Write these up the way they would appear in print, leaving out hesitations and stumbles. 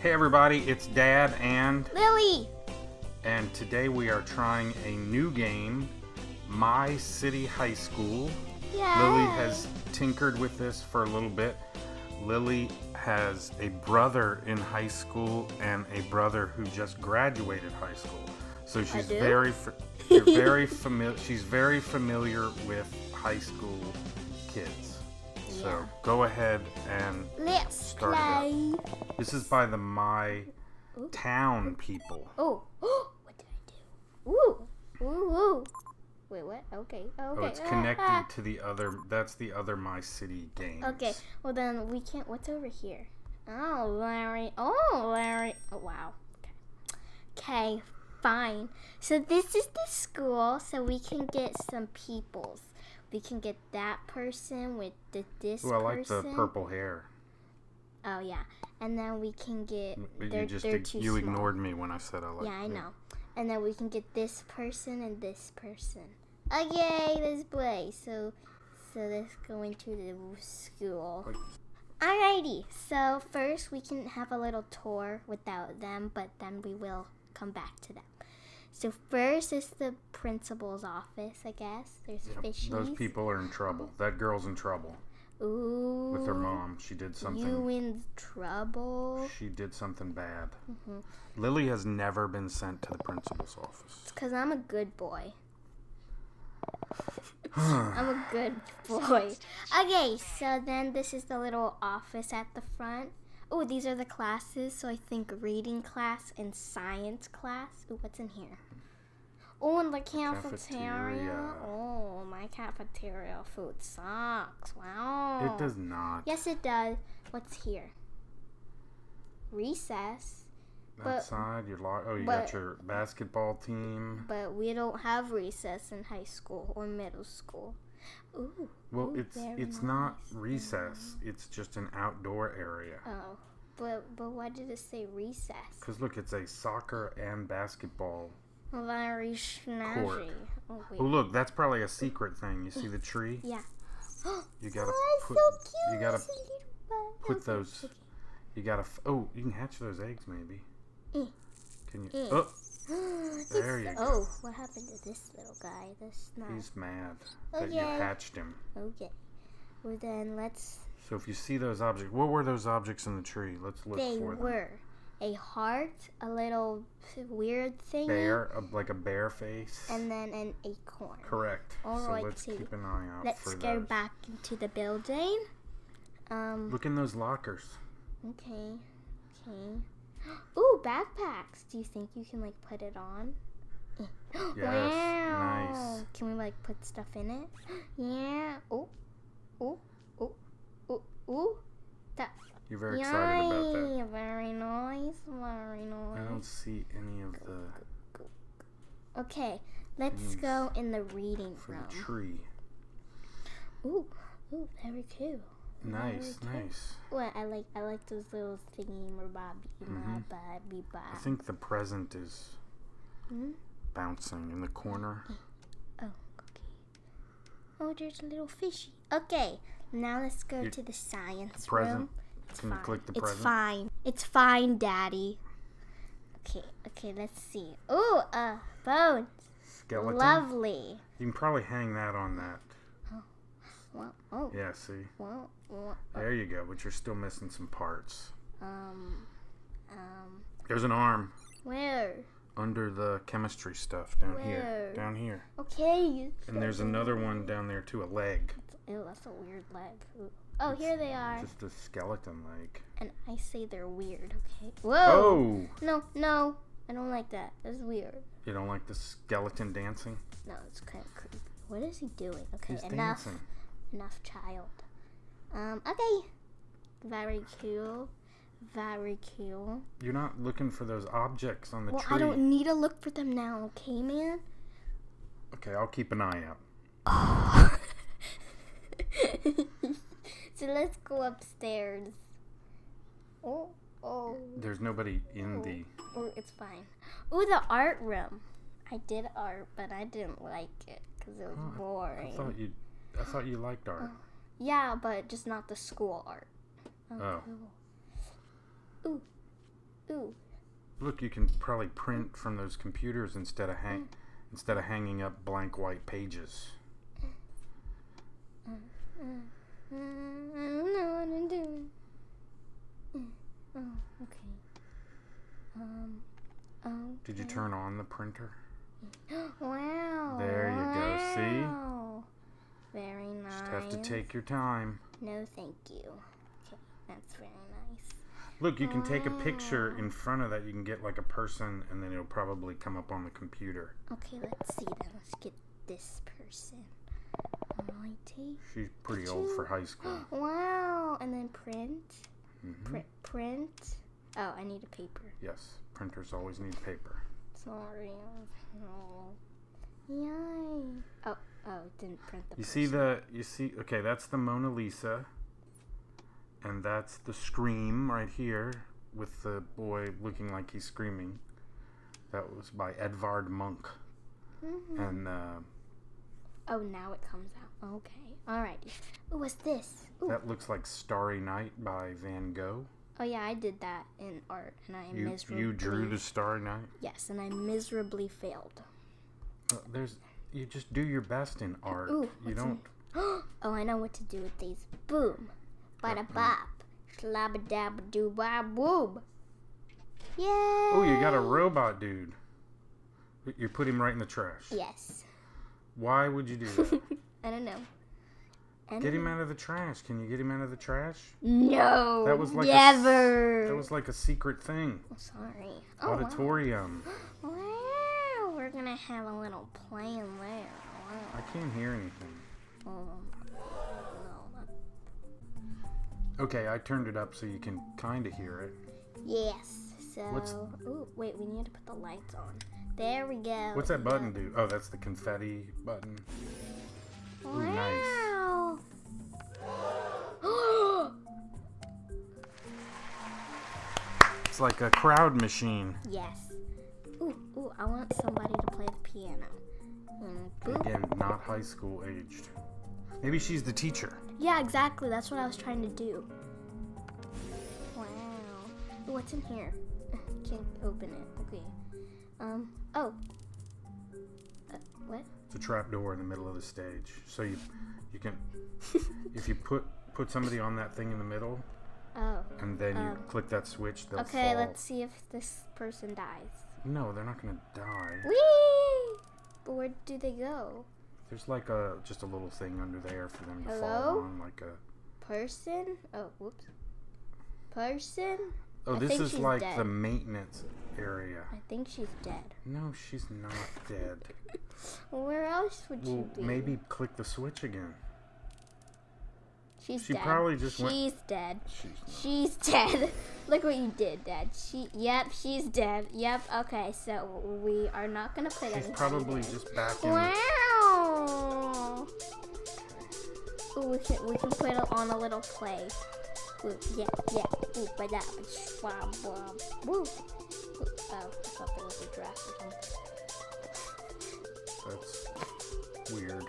Hey everybody, it's Dad and Lily, and today we are trying a new game, My City High School. Yay. Lily has tinkered with this for a little bit. Lily has a brother in high school and a brother who just graduated high school, so she's very familiar with high school kids. So go ahead and start it up. This is by the My Town people. Oh, what did I do? Ooh, ooh, ooh. Wait, what? Okay, okay. Oh, it's connected to the other. That's the other My City games. Okay, well then we can't. What's over here? Oh, Larry. Oh, Larry. Oh, wow. Okay, okay, fine. So this is the school, so we can get some peoples. We can get that person with this person. Ooh, I like the purple hair. Oh, yeah. And then we can get... You ignored me when I said I like it. Yeah, I know. And then we can get this person and this person. Oh, yay, this boy. So let's go into the school. Alrighty. So first we can have a little tour without them, but then we will come back to them. So first is the principal's office, I guess. There's fishies. Those people are in trouble. That girl's in trouble. Ooh. With her mom. She did something. You in trouble? She did something bad. Mm-hmm. Lily has never been sent to the principal's office. It's because I'm a good boy. I'm a good boy. Okay, so then this is the little office at the front. Oh, these are the classes, so I think reading class and science class. Ooh, what's in here? Oh, and the cafeteria. Oh, my cafeteria food sucks. Wow. It does not. Yes, it does. What's here? Recess. Outside, you got your basketball team. But we don't have recess in high school or middle school. Ooh, well, it's not recess. It's just an outdoor area. Oh, but why did it say recess? Because look, it's a soccer and basketball court. Oh, look, that's probably a secret thing. You see the tree? Yeah. You gotta put those. You gotta. Oh, you can hatch those eggs maybe. Can you? Oh. There you go. Oh, what happened to this little guy? This not. He's mad that you hatched him. Okay. Well then, let's. So if you see those objects, what were those objects in the tree? Let's look for them. They were a heart, a little weird thing, like a bear face, and then an acorn. Correct. So let's keep an eye out for those. Let's go back into the building. Look in those lockers. Okay. Okay. Ooh, backpacks. Do you think you can, like, put it on? Yes, wow. Nice. Can we, like, put stuff in it? Yeah. Ooh, ooh, ooh, ooh, ooh. You're very excited about that. Very nice, very nice. I don't see any of the... Okay, let's go in the reading room. The tree. Ooh, ooh, very cool. Nice, nice. Well, I like those little thingy, my bobby. I think the present is bouncing in the corner. Oh, okay. Oh, there's a little fishy. Okay, now let's go to the science room. It's Can fine. You click the present? It's fine. It's fine, Daddy. Okay, okay, let's see. Ooh, bones. Skeleton. Lovely. You can probably hang that on that. Oh. Yeah, see? Oh. There you go, but you're still missing some parts. There's an arm. Where? Under the chemistry stuff down here. Down here. Okay. And there's another one down there too, a leg. Ew, that's a weird leg. Ooh. Oh, here they are. Just a skeleton leg. And I say they're weird, okay? Whoa! Oh. No, no. I don't like that. That's weird. You don't like the skeleton dancing? No, it's kind of creepy. What is he doing? Okay, he's enough. Dancing. Enough, child. Okay. Very cool. Very cool. You're not looking for those objects on the tree. I don't need to look for them now, okay, man? Okay, I'll keep an eye out. Oh. So let's go upstairs. Oh, oh. There's nobody in the... Oh, it's fine. Oh, the art room. I did art, but I didn't like it because it was boring. I thought you liked art. Yeah, but just not the school art. Oh. Cool. Ooh. Ooh. Look, you can probably print from those computers instead of hanging up blank white pages. I don't know what I'm doing. Oh, okay. Did you turn on the printer? Wow. There you go. See? Very nice. Just have to take your time. No, thank you. Okay, that's very nice. Look, you can take a picture in front of that. You can get like a person, and then it'll probably come up on the computer. Okay, let's see then. Let's get this person. Mighty. She's pretty old for high school. Wow. And then print. Mm-hmm. Print. Oh, I need a paper. Yes. Printers always need paper. Sorry. Oh. Yay. Oh, didn't print the person. Okay, that's the Mona Lisa. And that's the Scream right here with the boy looking like he's screaming. That was by Edvard Munch. Mm-hmm. And oh, now it comes out. Okay. Alrighty. Ooh, what's this? Ooh. That looks like Starry Night by Van Gogh. Oh, yeah, I did that in art, and I miserably... You drew the Starry Night? Yes, and I miserably failed. You just do your best in art. Ooh, you don't... Oh, I know what to do with these. Boom. Bada-bop. Shlabba-dabba-doo-ba-boob. Yay! Oh, you got a robot dude. You put him right in the trash. Yes. Why would you do that? I don't know. Get him out of the trash. Can you get him out of the trash? No. That was like never. That was like a secret thing. Oh, sorry. Auditorium. Oh, wow. Wow. We're going to have a little play in there. Wow. I can't hear anything. No. Okay, I turned it up so you can kind of hear it. Yes. So, wait, we need to put the lights on. There we go. What's that button do? Oh, that's the confetti button. Wow. Ooh, nice. It's like a crowd machine. Yes. Ooh, I want somebody to play the piano. Again, not high school aged. Maybe she's the teacher. Yeah, exactly. That's what I was trying to do. Wow. Ooh, what's in here? Can't open it. Okay. What? It's a trap door in the middle of the stage. So you can, if you put somebody on that thing in the middle, and then you click that switch, they'll fall. Okay, let's see if this person dies. No, they're not gonna die. Whee! But where do they go? There's like just a little thing under there for them to fall on, like a person. Oh, whoops. Person. Oh, this is like dead. The maintenance area. I think she's dead. No, she's not dead. Where else would you be? Maybe click the switch again. She's dead. Probably just she's dead. She's dead. Look what you did, Dad. Yep, she's dead. Yep, okay, so we are not going to play that. She's probably just back in. Wow! Ooh, we can put it on a little play. Ooh, yeah, ooh, by that, swab, swab, woo. Oh, I thought there was a draft or something. That's weird.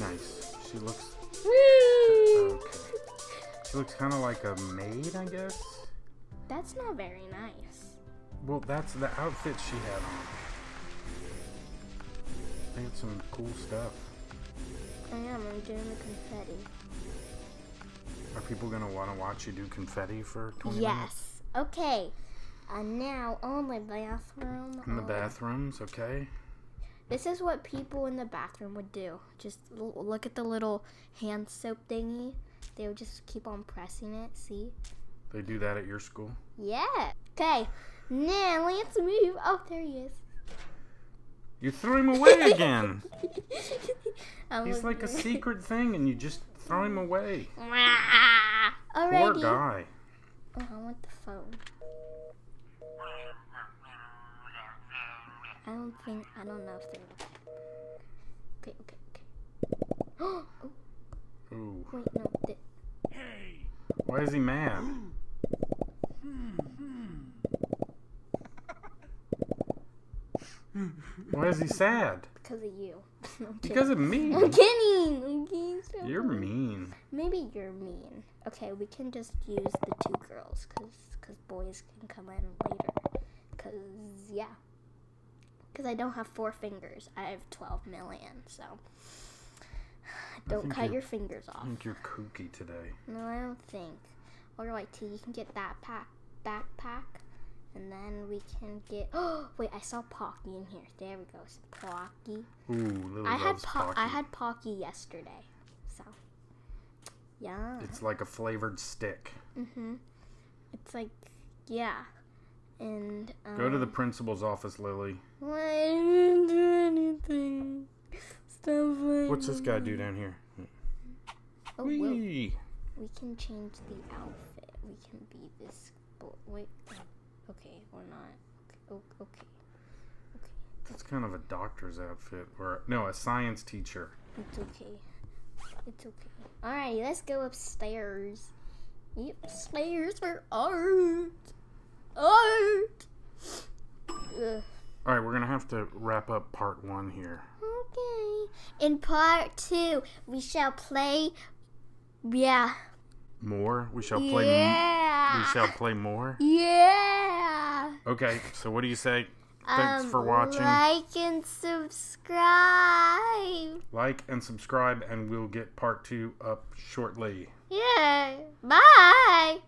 Nice. She looks... Whee! Okay. She looks kind of like a maid, I guess? That's not very nice. Well, that's the outfit she had on. I think it's some cool stuff. I am. I'm doing the confetti. Are people going to want to watch you do confetti for 20 minutes? Yes. Okay. And now, my bathroom. In the bathrooms, okay. This is what people in the bathroom would do. Just look at the little hand soap thingy. They would just keep on pressing it, see? They do that at your school? Yeah. Okay. Now, let's move. Oh, there he is. You threw him away again. He's like a secret thing, and you just throw him away. Alrighty. Poor guy. Oh, I want the phone. I don't know if they're okay. Oh. Ooh. Wait, no. Hey. Why is he mad? Why is he sad? Because of you. I'm kidding. Because of me. I'm kidding. I'm kidding. You're mean. Maybe you're mean. Okay, we can just use the two girls because boys can come in later. Because, yeah. Because I don't have 4 fingers. I have 12 million, so... Don't cut your fingers off. I think you're kooky today. No, I don't think. Alright, T, you can get that backpack. And then we can get... Oh, wait, I saw Pocky in here. There we go. Pocky. Ooh, I had Pocky yesterday. So, yeah. It's like a flavored stick. Mm-hmm. It's like, yeah. And, go to the principal's office, Lily. Why didn't do anything? Stop playing. What's this guy do down here? Oh, well, we can change the outfit. We can be this... Wait. Okay, or not. Okay. That's kind of a doctor's outfit. Or, no, a science teacher. It's okay. It's okay. Alright, let's go upstairs. Yep, upstairs for art. Art! Alright, we're gonna have to wrap up part 1 here. Okay. In part 2, we shall play... Yeah. More? We shall play... Yeah! We shall play more? Yeah! Okay, so what do you say? Thanks for watching. Like and subscribe. Like and subscribe, and we'll get part 2 up shortly. Yeah! Bye!